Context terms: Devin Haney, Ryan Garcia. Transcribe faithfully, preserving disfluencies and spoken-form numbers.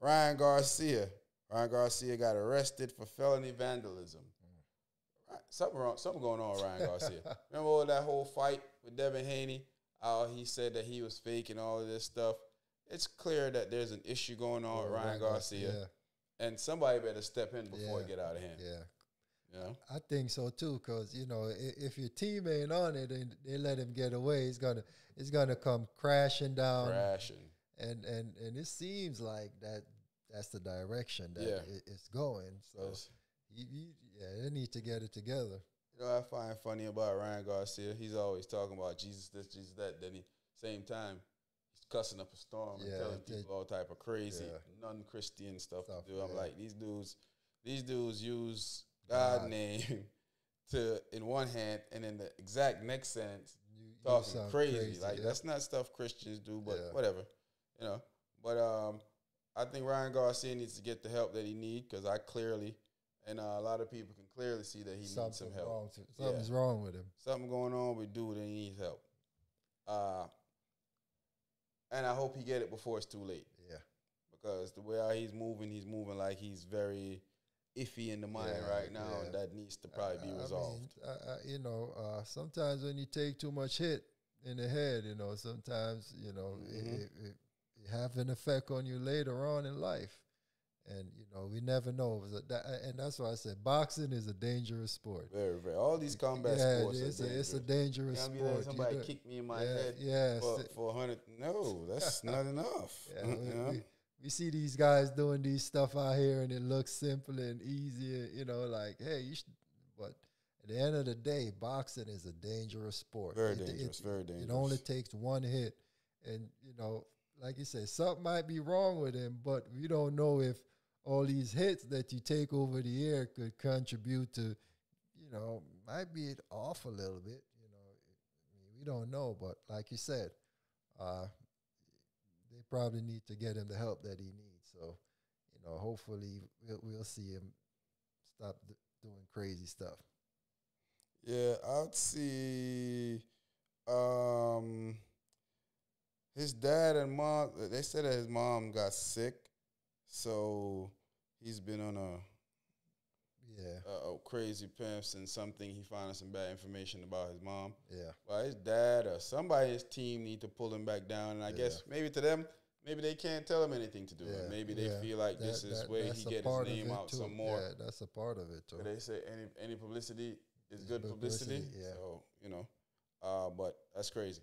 Ryan Garcia. Ryan Garcia got arrested for felony vandalism. Mm. Something wrong, something going on with Ryan Garcia. Remember that whole fight with Devin Haney? How he said that he was fake and all of this stuff. It's clear that there's an issue going on oh, with Ryan, Ryan Garcia. Garcia. Yeah. And somebody better step in before yeah. it get out of hand. Yeah. You know? I think so too, because you know, if, if your team ain't on it and they let him get away, it's gonna it's gonna come crashing down. Crashing. And and and it seems like that that's the direction that yeah. it, it's going. So yes. you, you, yeah, they need to get it together. You know, I find funny about Ryan Garcia. He's always talking about Jesus this, Jesus that. Then he same time he's cussing up a storm yeah, and telling people did. all type of crazy, yeah. non-Christian stuff, stuff to do. I'm yeah. like, these dudes, these dudes use God's God. name to in one hand, and in the exact next sentence, you, you talking crazy. crazy. Like yeah. that's not stuff Christians do, but yeah. whatever, you know. But um, I think Ryan Garcia needs to get the help that he needs, because I clearly. And uh, a lot of people can clearly see that he Something needs some help. Wrong to, something's yeah. wrong with him. Something going on with dude, and he needs help. Uh, and I hope he get it before it's too late. Yeah. Because the way how he's moving, he's moving like he's very iffy in the mind yeah, right now. Yeah. And that needs to probably I, be resolved. I mean, I, I, you know, uh, sometimes when you take too much hit in the head, you know, sometimes, you know, mm-hmm. it, it, it have an effect on you later on in life. And, you know, we never know. And that's why I said boxing is a dangerous sport. Very, very. All these combat yeah, sports it's are dangerous. A, it's a dangerous sport. Like somebody you kicked me in my yeah, head yeah, for, for a hundred. No, that's not enough. Yeah, we, yeah. We, we see these guys doing these stuff out here, and it looks simple and easy. You know, like, hey, you should. But at the end of the day, boxing is a dangerous sport. Very it, dangerous, it, very dangerous. It only takes one hit. And, you know, like you said, something might be wrong with him, but we don't know if all these hits that you take over the air could contribute to, you know, might be it off a little bit. You know, we don't know, but like you said, uh, they probably need to get him the help that he needs. So, you know, hopefully we'll, we'll see him stop d doing crazy stuff. Yeah, I'd see. Um, his dad and mom, they said that his mom got sick. So he's been on a yeah a, a crazy pimps and something. He found some bad information about his mom. Yeah, well, his dad or somebody, his team need to pull him back down. And I yeah. guess maybe to them, maybe they can't tell him anything to do. Yeah. It. Maybe they yeah. feel like that, this is that, where he get his name out too. some more. Yeah, that's a part of it too. But they say any any publicity is it's good publicity. publicity. Yeah. So you know, uh, but that's crazy.